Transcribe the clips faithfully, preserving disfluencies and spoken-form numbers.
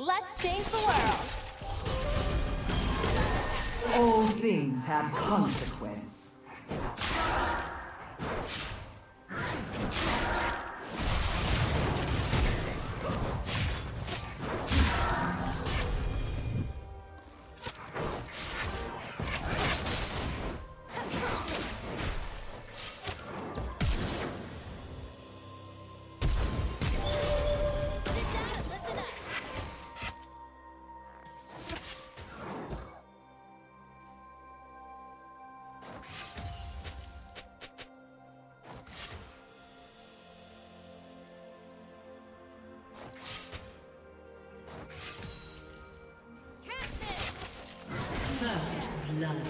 Let's change the world. All things have consequence. First blood.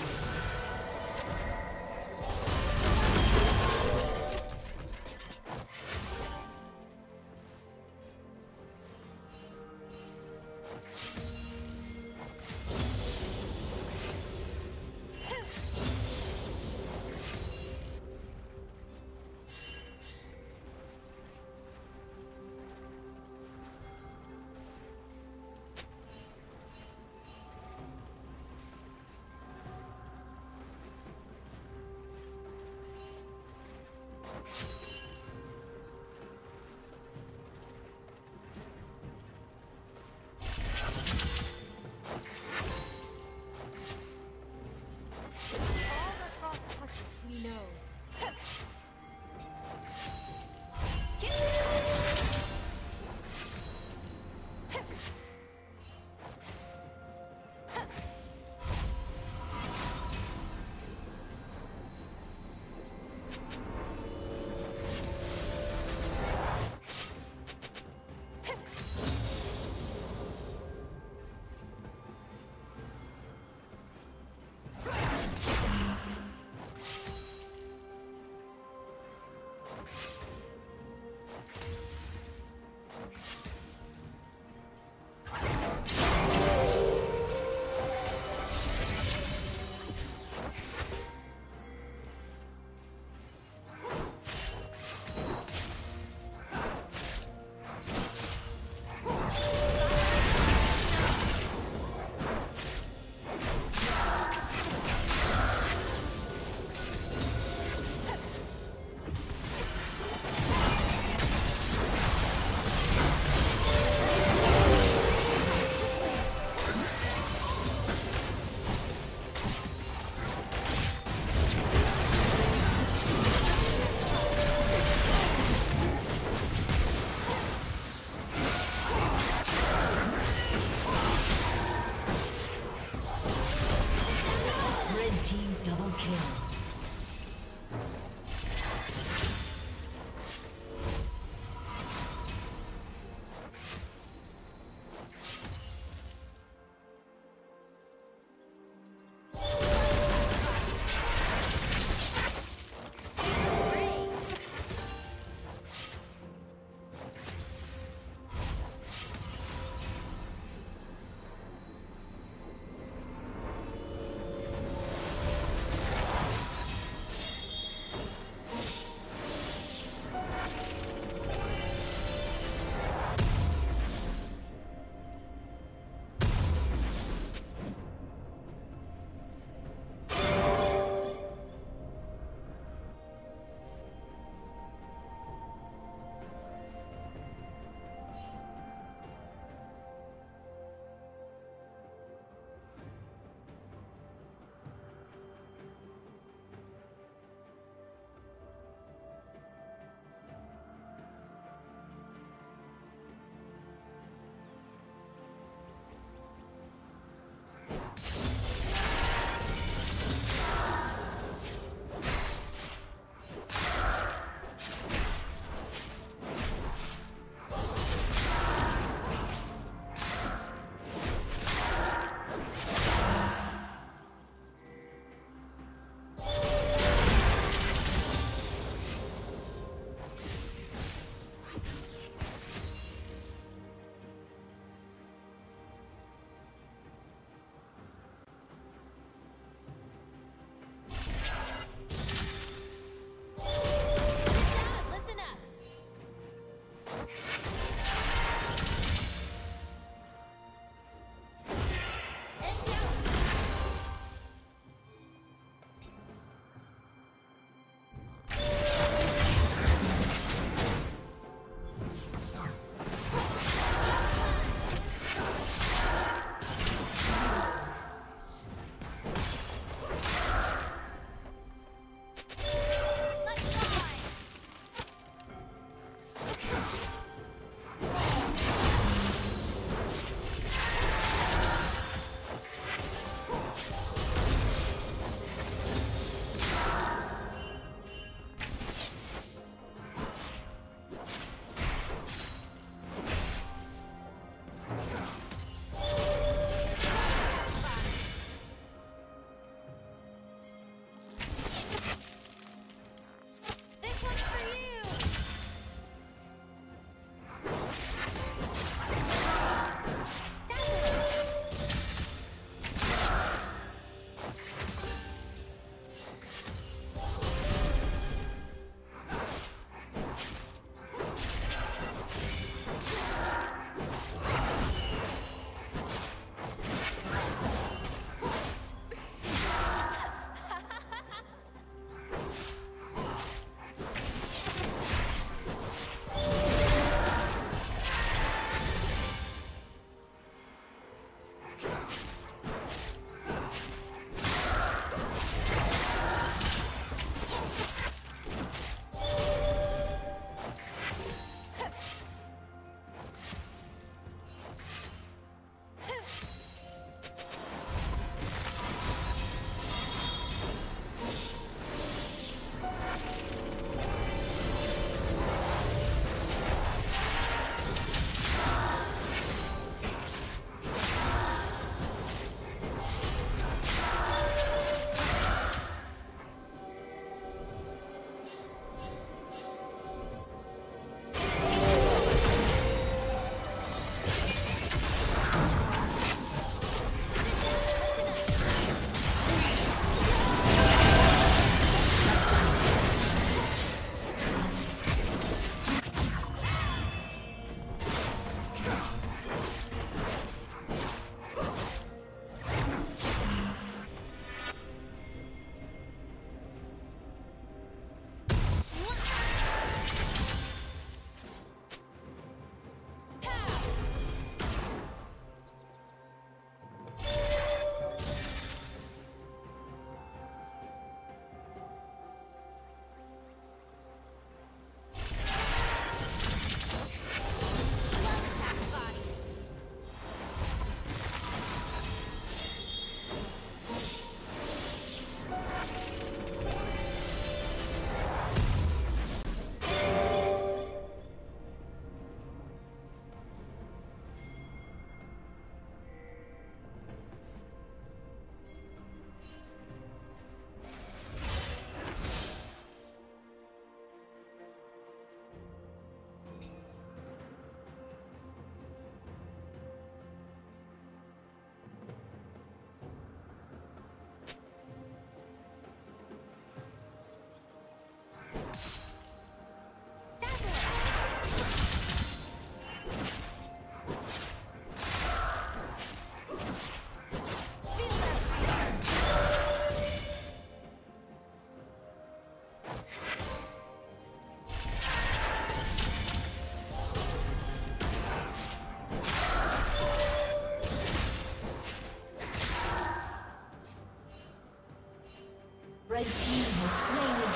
Red team has slain the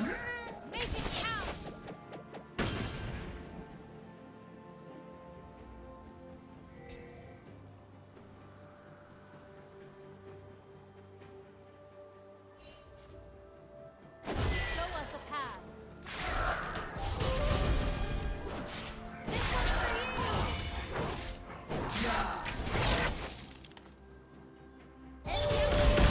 dragon. Make it count. Show us a path. This one's for you. Yeah. Yeah.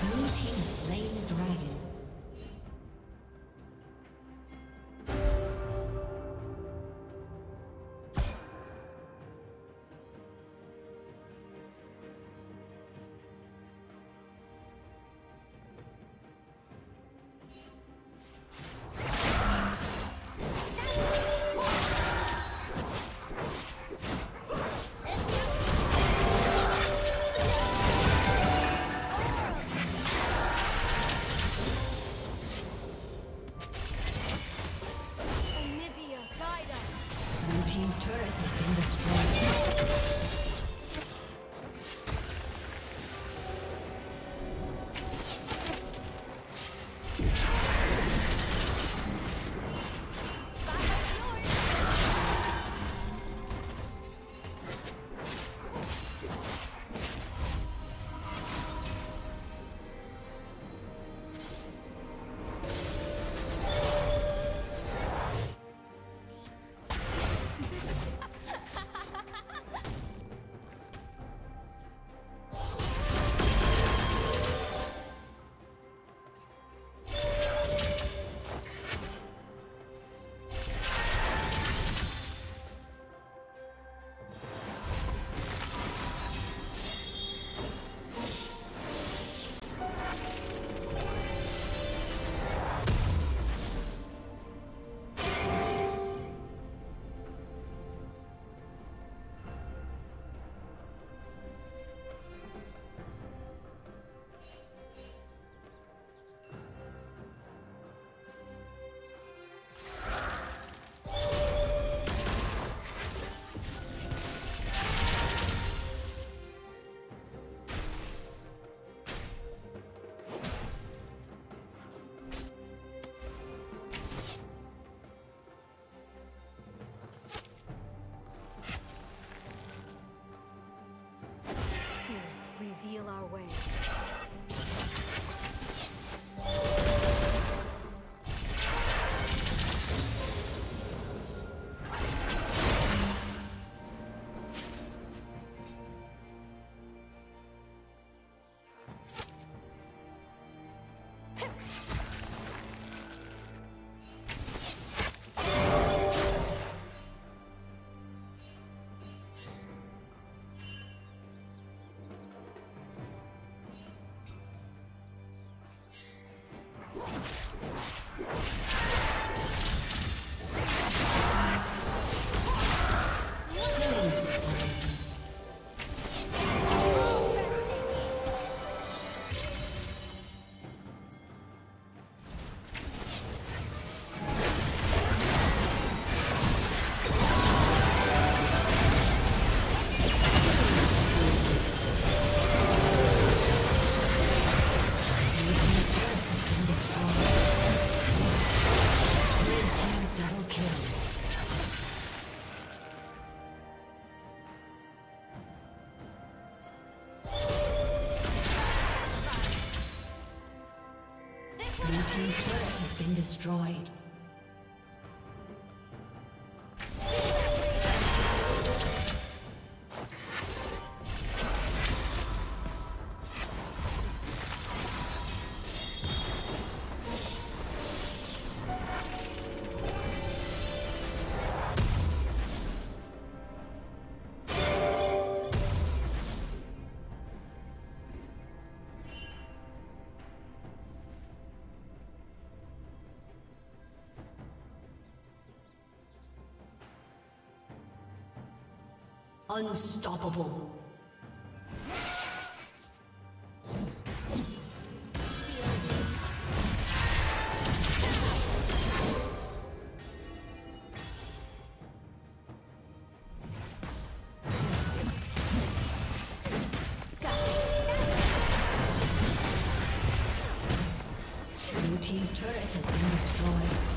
Blue team slain the dragon. Destroyed. Unstoppable. Blue team's turret has been destroyed.